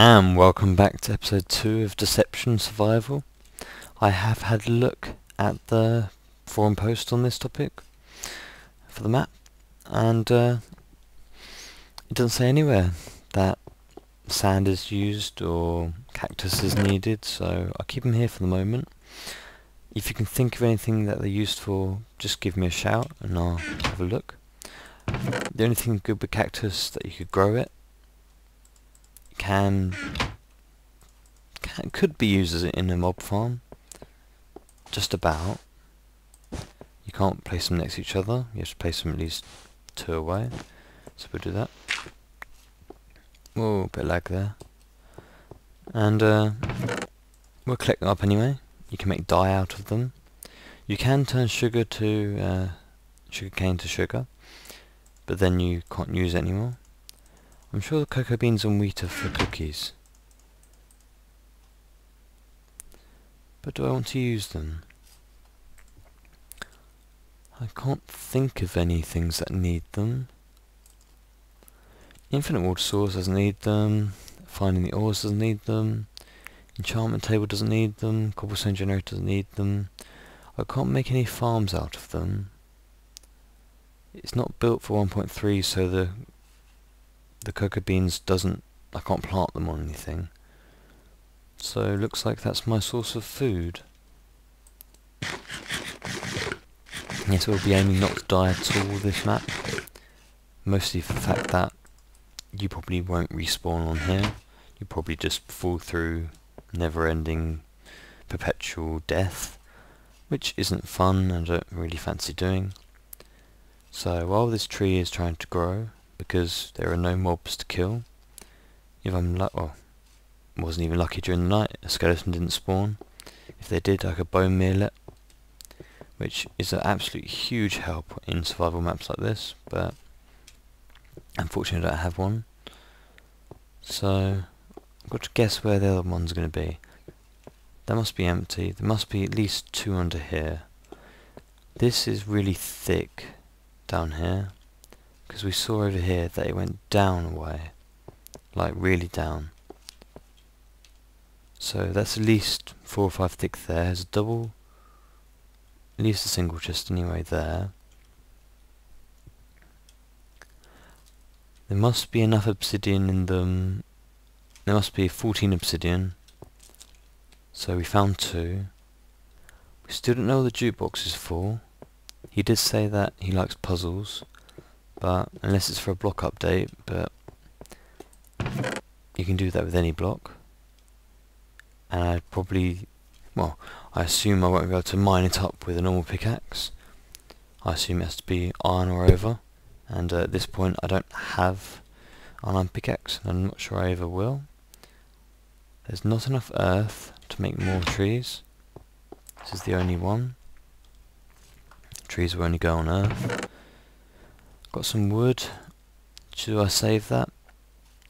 And welcome back to episode 2 of Deception Survival. I have had a look at the forum post on this topic for the map, and it doesn't say anywhere that sand is used or cactus is needed, so I'll keep them here for the moment. If you can think of anything that they're used for, just give me a shout and I'll have a look. The only thing good with cactus that you could grow it, could be used as in a mob farm. Just about. You can't place them next to each other, you have to place them at least 2 away. So we'll do that. Whoa, bit of lag there. And we'll collect them up anyway. You can make dye out of them. You can turn sugar to sugarcane to sugar, but then you can't use it anymore. I'm sure the cocoa beans and wheat are for cookies. But do I want to use them? I can't think of any things that need them. Infinite water source doesn't need them. Finding the ores doesn't need them. Enchantment table doesn't need them. Cobblestone generator doesn't need them. I can't make any farms out of them. It's not built for 1.3, so the cocoa beans doesn't, I can't plant them or anything. So looks like that's my source of food. Yes, we'll be aiming not to die at all this map. Mostly for the fact that you probably won't respawn on here. You probably just fall through never-ending perpetual death, which isn't fun and I don't really fancy doing. So while this tree is trying to grow, because there are no mobs to kill. If I'm lucky, well, wasn't even lucky during the night, a skeleton didn't spawn. If they did, I could bone meal it, which is an absolute huge help in survival maps like this, but unfortunately I don't have one. So I've got to guess where the other one's going to be. That must be empty, there must be at least 2 under here. This is really thick down here, because we saw over here that it went down a way, like really down. So that's at least 4 or 5 thick there. There's a double, at least a single chest anyway there. There must be enough obsidian in them. There must be 14 obsidian. So we found 2. We still don't know what the jukebox is for. He did say that he likes puzzles, but unless it's for a block update, but you can do that with any block. And I'd probably, well, I assume I won't be able to mine it up with a normal pickaxe. I assume it has to be iron or over, and at this point I don't have an iron pickaxe, and I'm not sure I ever will. There's not enough earth to make more trees. This is the only one. Trees will only go on earth. Got some wood. Should I save that?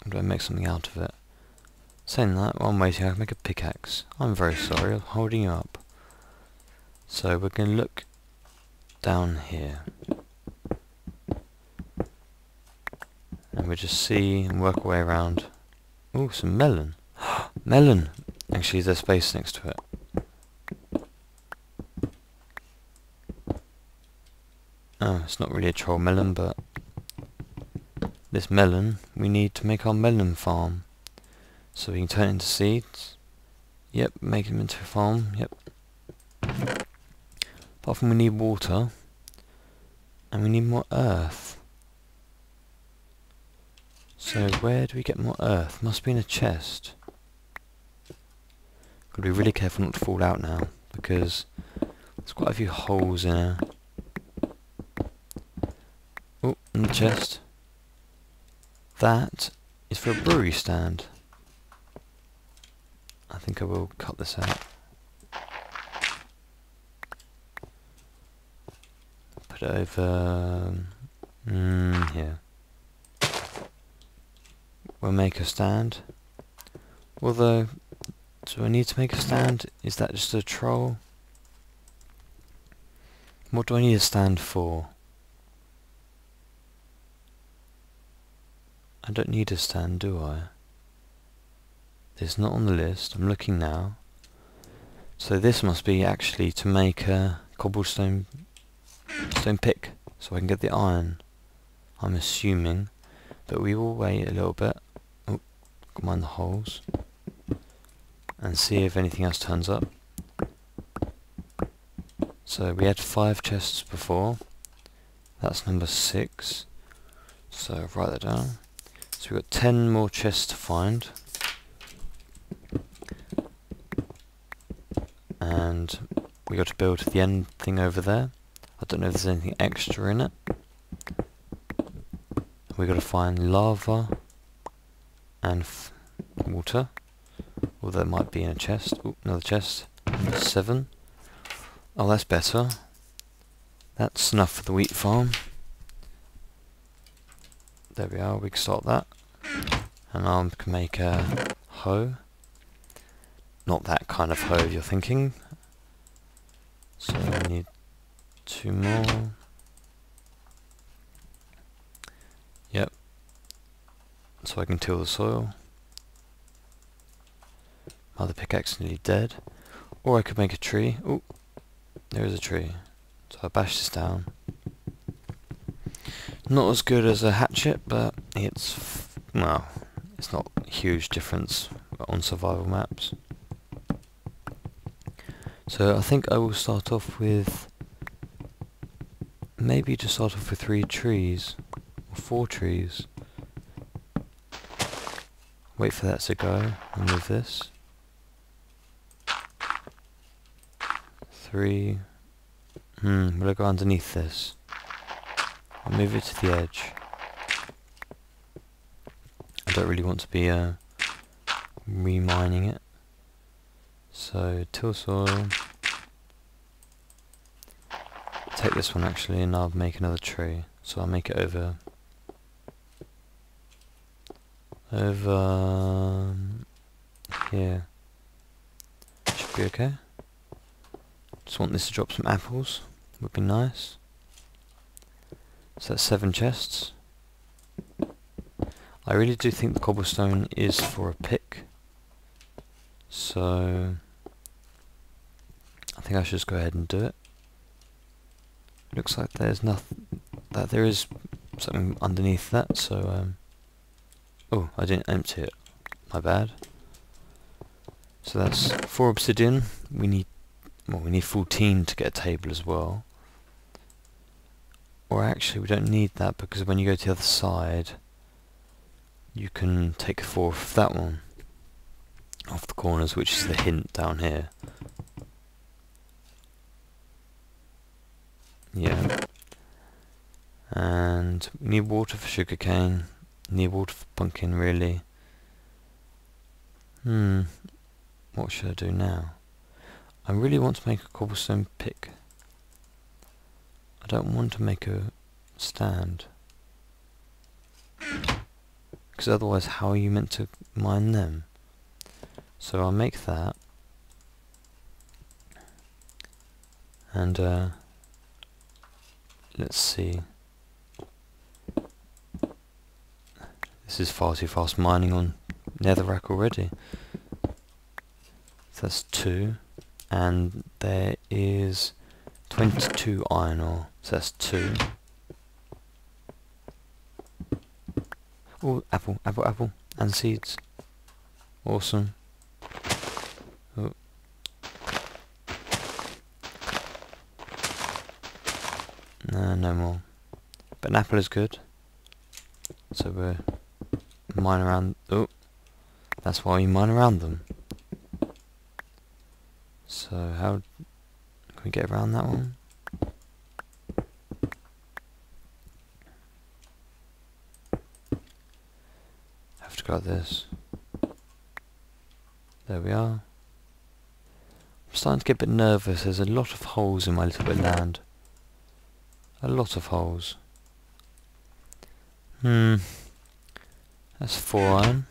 Or do I make something out of it? Saying that, while I'm waiting I can make a pickaxe. I'm very sorry, I'm holding you up. So we're going to look down here. And we'll just see and work our way around. Ooh, some melon. Melon! Actually there's space next to it. Oh, it's not really a troll melon, but this melon we need to make our melon farm. So we can turn it into seeds. Yep, make them into a farm, yep. Apart from we need water, and we need more earth. So where do we get more earth? Must be in a chest. Gotta be really careful not to fall out now, because there's quite a few holes in there. Oh, in the chest. That is for a brewery stand. I think I will cut this out. Put it over here. We'll make a stand. Although, do I need to make a stand? Is that just a troll? What do I need a stand for? I don't need a stand, do I? It's not on the list. I'm looking now. So this must be actually to make a cobblestone pick so I can get the iron, I'm assuming. But we will wait a little bit. Oh, got mine the holes. And see if anything else turns up. So we had 5 chests before. That's number 6. So I'll write that down. So we've got 10 more chests to find. And we got to build the end thing over there. I don't know if there's anything extra in it. We got to find lava and water. Well, that might be in a chest. Ooh, another chest. 7. Oh, that's better. That's enough for the wheat farm. There we are, we can start that. And I can make a hoe. Not that kind of hoe you're thinking. So I need 2 more. Yep. So I can till the soil. My other pickaxe is nearly dead. Or I could make a tree. Ooh, there is a tree. So I bash this down. Not as good as a hatchet, but it's well, it's not a huge difference on survival maps. So I think I will start off with maybe just start off with 3 trees or 4 trees. Wait for that to go. Remove this. 3. Will I go underneath this? I'll move it to the edge. I don't really want to be remining it. So till soil. Take this one actually, and I'll make another tree. So I'll make it over here. Should be okay. Just want this to drop some apples. Would be nice. So that's 7 chests. I really do think the cobblestone is for a pick. So I think I should just go ahead and do it. Looks like there's nothing. That there is something underneath that. So oh, I didn't empty it. My bad. So that's 4 obsidian. We need 14 to get a table as well. Or actually, we don't need that, because when you go to the other side, you can take 4 off that one, off the corners, which is the hint down here. Yeah. And we need water for sugarcane. Need water for pumpkin, really. What should I do now? I really want to make a cobblestone pick. I don't want to make a stand, because otherwise how are you meant to mine them? So I'll make that, and let's see. This is far too fast mining on netherrack already. So that's 2, and there is 22 iron ore, so that's 2. Oh, apple, and seeds. Awesome. Oh. No more. But an apple is good. So we're mine around. Oh, that's why you mine around them. So how can we get around that one? Have to go like this. There we are. I'm starting to get a bit nervous. There's a lot of holes in my little bit of land. A lot of holes. That's 4 iron.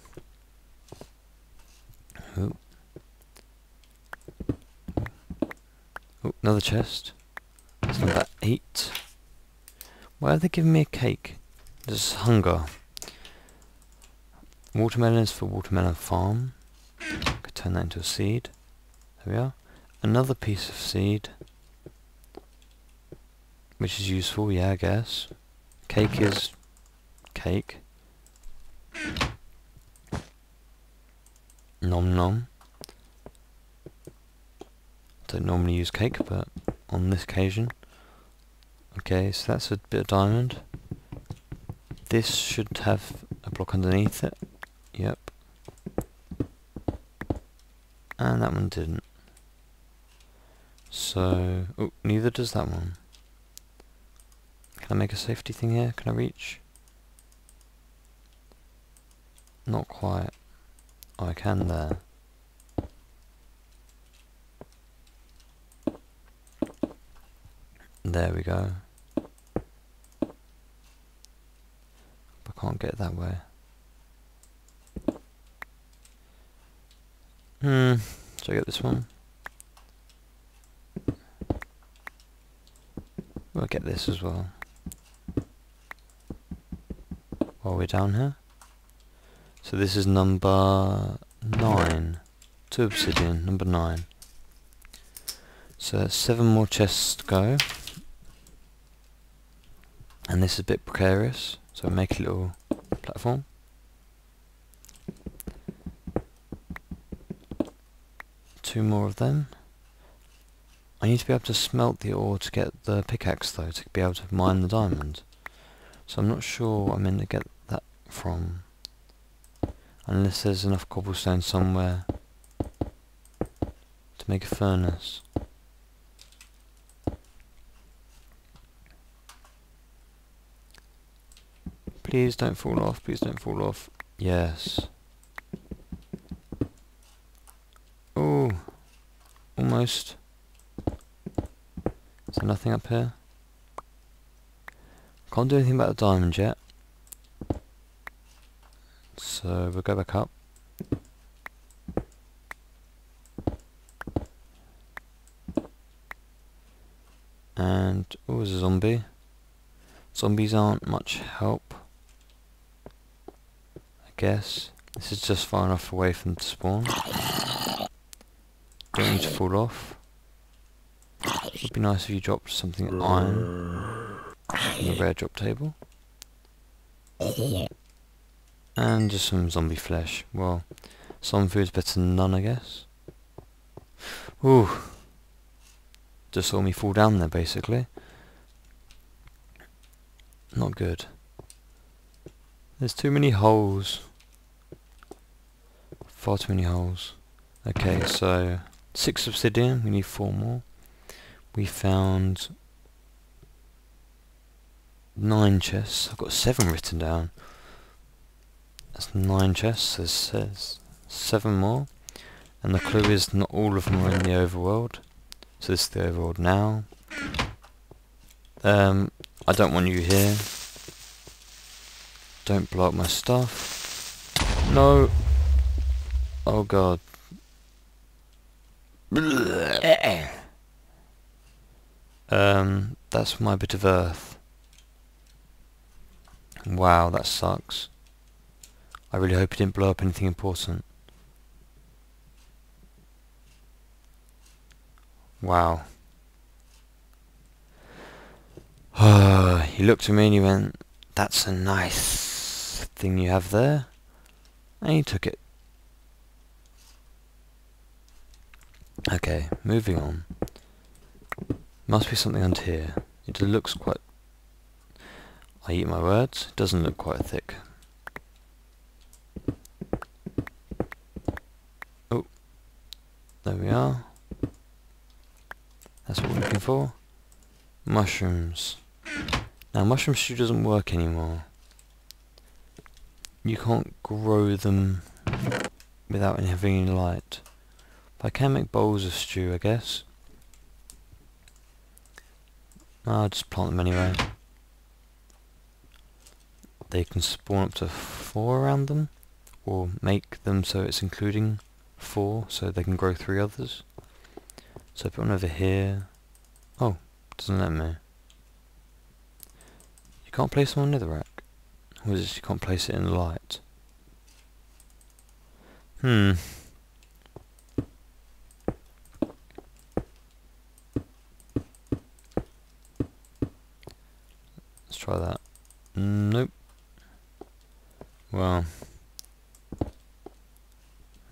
Ooh. Oh, another chest. That's number 8. Why are they giving me a cake? There's hunger. Watermelon is for watermelon farm. Could turn that into a seed. There we are. Another piece of seed. Which is useful, yeah, I guess. Cake is cake. Nom nom. Don't normally use cake, but on this occasion. Okay, so that's a bit of diamond. This should have a block underneath it. Yep. And that one didn't. So, oh, neither does that one. Can I make a safety thing here? Can I reach? Not quite. Oh, I can there. There we go. But I can't get that way. Should I get this one? We'll get this as well. While we're down here. So this is number 9. 2 obsidian, number 9. So that's 7 more chests to go. And this is a bit precarious, so make a little platform. Two more of them. I need to be able to smelt the ore to get the pickaxe though, to be able to mine the diamond. So I'm not sure what I'm meant to get that from. Unless there's enough cobblestone somewhere to make a furnace. Please don't fall off, please don't fall off. Yes. Oh, almost. Is there nothing up here? Can't do anything about the diamond yet. So we'll go back up. And, oh, there's a zombie. Zombies aren't much help, I guess. This is just far enough away from the spawn. Don't need to fall off. It would be nice if you dropped something iron on the rare drop table. And just some zombie flesh. Well, some food's better than none, I guess. Ooh. Just saw me fall down there, basically. Not good. There's too many holes. Far too many holes. Okay, so 6 obsidian. We need 4 more. We found 9 chests. I've got 7 written down. That's 9 chests, it says 7 more, and the clue is not all of them are in the overworld, so this is the overworld now. I don't want you here. Don't blow up my stuff. No! Oh god. That's my bit of earth. Wow, that sucks. I really hope it didn't blow up anything important. Wow. He looked at me and he went, "That's a nice thing you have there." And he took it. Okay, moving on. Must be something under here. It looks quite... I eat my words. It doesn't look quite thick. Oh, there we are. That's what we're looking for. Mushrooms. Now, mushroom stew doesn't work anymore. You can't grow them without having any light. But I can make bowls of stew, I guess. I'll just plant them anyway. They can spawn up to 4 around them. Or make them so it's including 4, so they can grow 3 others. So put one over here. Oh, doesn't let me. You can't place them on netherrack. Or is it you can't place it in the light?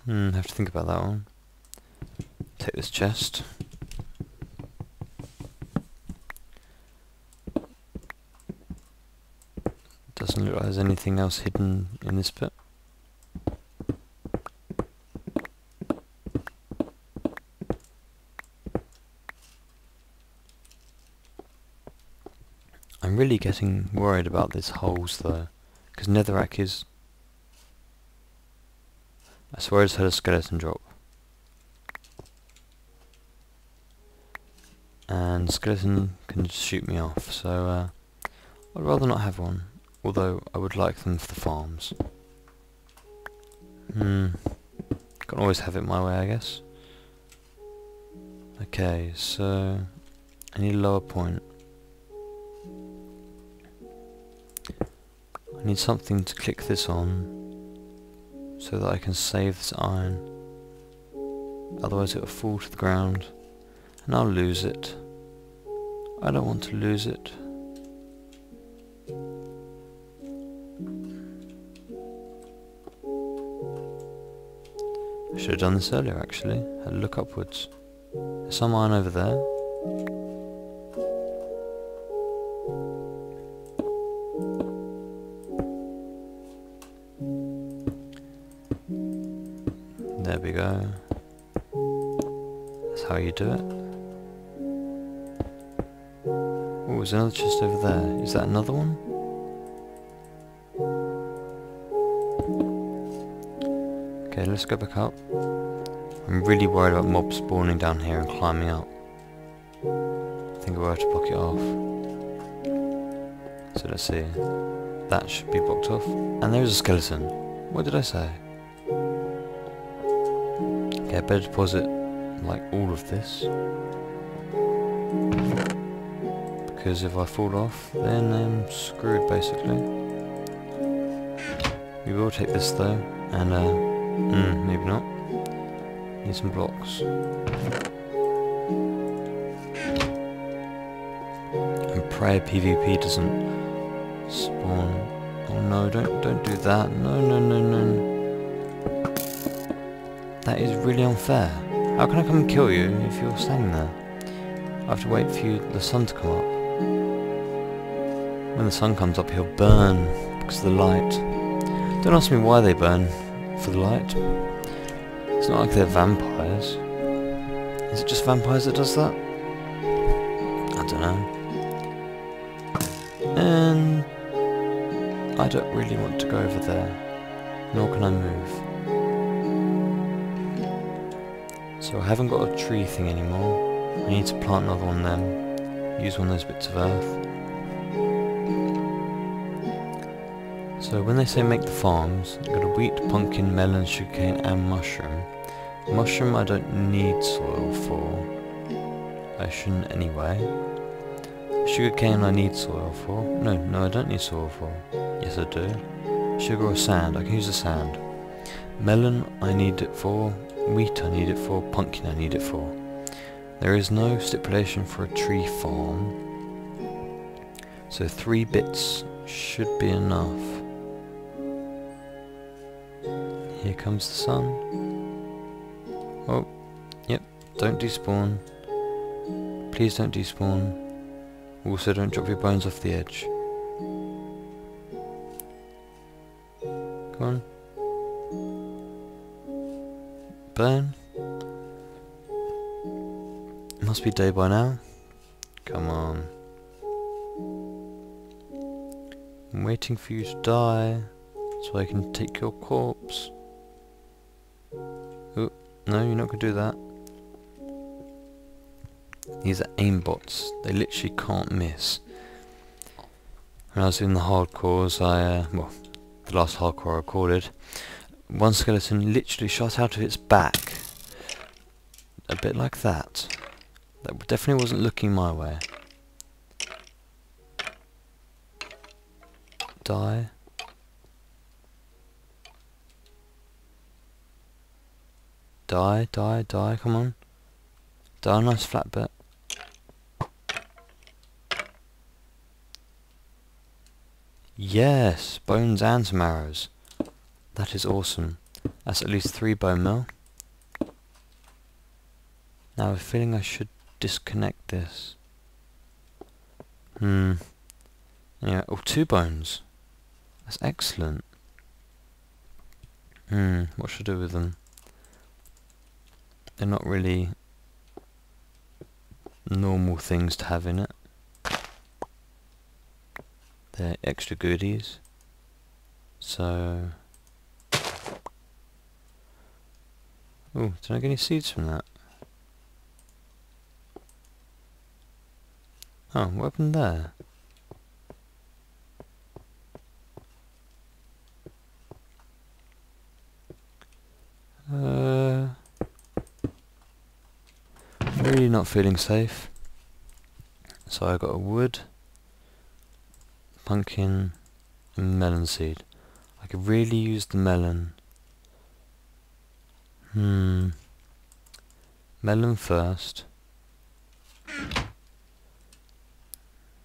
I have to think about that one. Take this chest. Doesn't look like there's anything else hidden in this bit. I'm really getting worried about these holes though, because netherrack is... I swear I just heard a skeleton drop. And skeleton can shoot me off, so I'd rather not have one. Although I would like them for the farms. Can't always have it my way, I guess. Okay, so I need a lower point. I need something to click this on so that I can save this iron. Otherwise it will fall to the ground and I'll lose it. I don't want to lose it. I should have done this earlier actually, had a look upwards. There's some iron over there. There we go. That's how you do it. Oh, there's another chest over there. Is that another one? Okay, let's go back up. I'm really worried about mobs spawning down here and climbing up. I think we'll have to block it off. So let's see. That should be blocked off. And there is a skeleton. What did I say? Okay, I better deposit like all of this. Because if I fall off, then I'm screwed basically. We will take this though, and maybe not. Need some blocks. And pray PvP doesn't spawn. Oh no, don't do that. No. That is really unfair. How can I come and kill you if you're standing there? I have to wait for the sun to come up. When the sun comes up, he'll burn because of the light. Don't ask me why they burn. For the light. It's not like they're vampires. Is it just vampires that does that? I don't know. And I don't really want to go over there. Nor can I move. So I haven't got a tree thing anymore. I need to plant another one then. Use one of those bits of earth. So when they say make the farms, I've got a wheat, pumpkin, melon, sugarcane and mushroom. Mushroom I don't need soil for. I shouldn't anyway. Sugarcane I need soil for. No, I don't need soil for. Yes I do. Sugar or sand, I can use the sand. Melon I need it for. Wheat I need it for. Pumpkin I need it for. There is no stipulation for a tree farm. So 3 bits should be enough. Here comes the sun. Oh, yep, don't despawn. Please don't despawn. Also don't drop your bones off the edge. Come on. Burn. It must be day by now. Come on. I'm waiting for you to die so I can take your corpse. Oh, no, you're not going to do that. These are aimbots. They literally can't miss. When I was doing the hardcores, the last hardcore I recorded, one skeleton literally shot out of its back. A bit like that. That definitely wasn't looking my way. Die. Die, come on. Die a nice flat bit. Yes, bones and some arrows. That is awesome. That's at least 3 bone meal. Now I have a feeling I should disconnect this. Yeah, oh, 2 bones. That's excellent. What should I do with them? They're not really normal things to have in it. They're extra goodies. So... oh, did I get any seeds from that? Oh, what happened there? Really not feeling safe. So I got a wood, pumpkin, and melon seed. I could really use the melon. Melon first.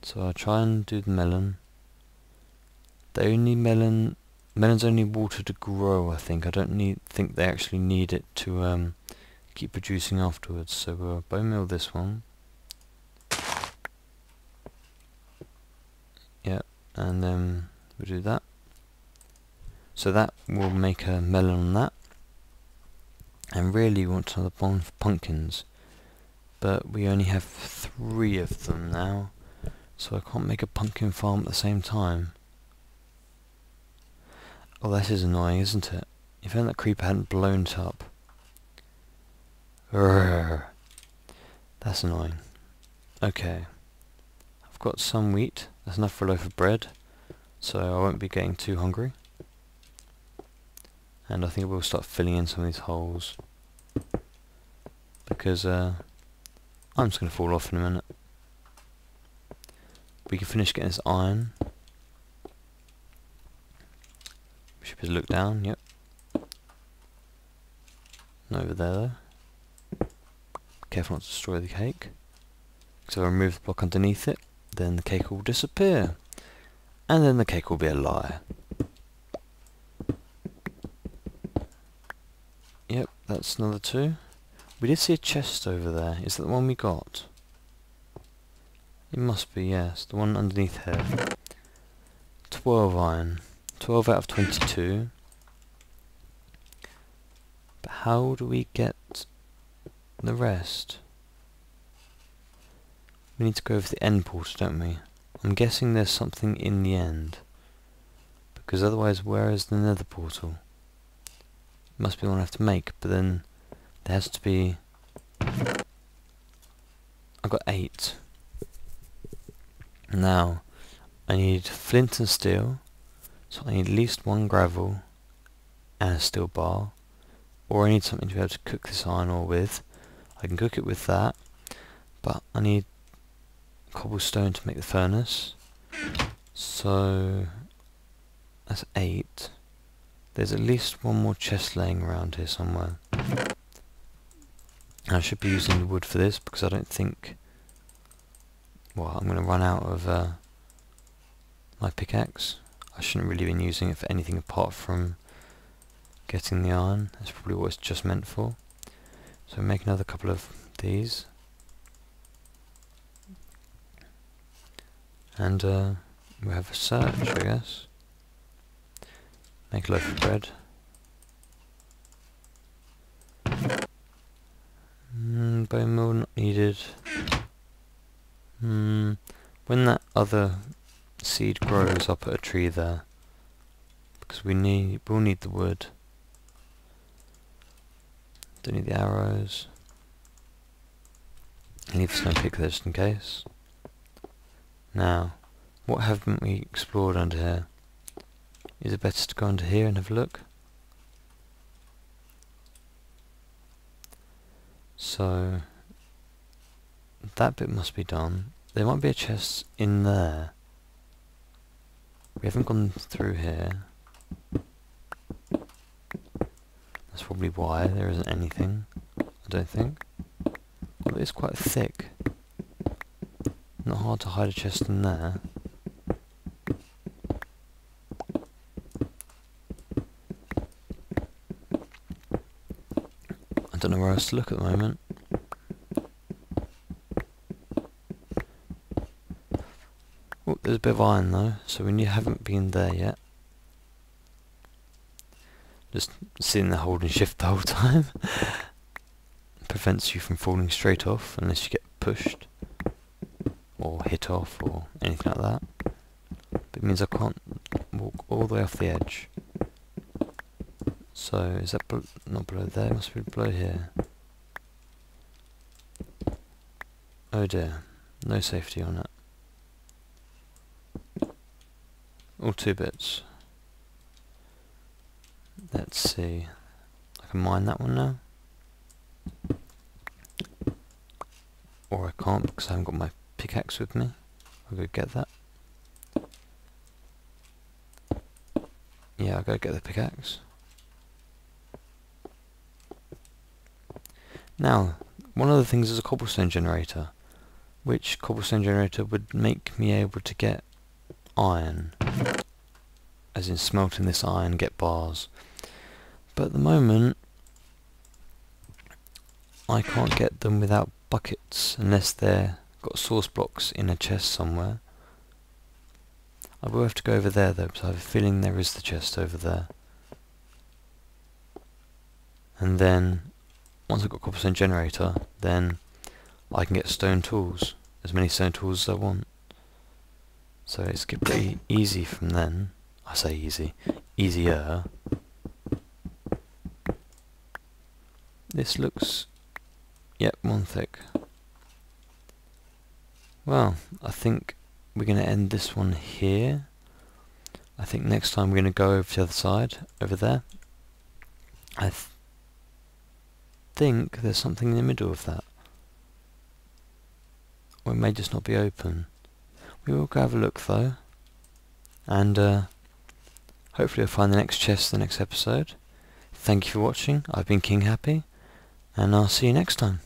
So I'll try and do the melon. Melons only water to grow, I think. I don't think they actually need it to keep producing afterwards. So we'll bone meal this one. Yeah, and then we'll do that. So that will make a melon on that. And really we want another bone for pumpkins. But we only have 3 of them now. So I can't make a pumpkin farm at the same time. Oh, this is annoying, isn't it? If only that creeper hadn't blown it up. That's annoying. Okay. I've got some wheat. That's enough for a loaf of bread. So I won't be getting too hungry. And I think we'll start filling in some of these holes. Because I'm just going to fall off in a minute. We can finish getting this iron. We should just look down, yep. And over there though. Careful not to destroy the cake. Because if I remove the block underneath it, then the cake will disappear. And then the cake will be a lie. Yep, that's another 2. We did see a chest over there. Is that the one we got? It must be, yes. The one underneath here. 12 iron. 12 out of 22. But how do we get the rest? We need to go over the end portal, don't we? I'm guessing there's something in the end. Because otherwise, where is the nether portal? It must be one I have to make, but then there has to be... I've got 8. Now, I need flint and steel. So I need at least 1 gravel and a steel bar, or I need something to be able to cook this iron ore with. I can cook it with that, but I need cobblestone to make the furnace. So that's 8. There's at least 1 more chest laying around here somewhere. I should be using wood for this because I don't think... well, I'm going to run out of my pickaxe. I shouldn't really have been using it for anything apart from getting the iron. That's probably what it's just meant for. So make another couple of these. And we'll have a search, I guess. Make a loaf of bread. Bone meal not needed. When that other seed grows, I'll put a tree there because we'll need the wood. Don't need the arrows. Leave a stone pick there just in case. Now, what haven't we explored under here? Is it better to go under here and have a look? So that bit must be done. There might be a chest in there. We haven't gone through here. That's probably why there isn't anything, I don't think. Well, it's quite thick. Not hard to hide a chest in there. don't know where else to look at the moment. Oh, there's a bit of iron though, so we haven't been there yet. Just sitting there holding shift the whole time prevents you from falling straight off unless you get pushed or hit off or anything like that. But it means I can't walk all the way off the edge. So is that not below there? It must be below here. Oh dear, no safety on it. All two bits. Let's see. I can mine that one now. Or I can't because I haven't got my pickaxe with me. I'll go get that. Yeah, I'll go get the pickaxe. Now, one of the things is a cobblestone generator. Which cobblestone generator would make me able to get iron? As in smelting this iron, get bars. But at the moment, I can't get them without buckets, unless they've got source blocks in a chest somewhere. I will have to go over there though, because I have a feeling there is the chest over there. And then once I've got a cobblestone generator, then I can get stone tools, as many stone tools as I want. So it's going to be pretty easy from then. I say easy, easier. This looks, yep, one thick. Well, I think we're going to end this one here. I think next time we're going to go over to the other side, over there. I think there's something in the middle of that. Or it may just not be open. We will go have a look though. And hopefully I'll find the next chest in the next episode. Thank you for watching. I've been King Happy. And I'll see you next time.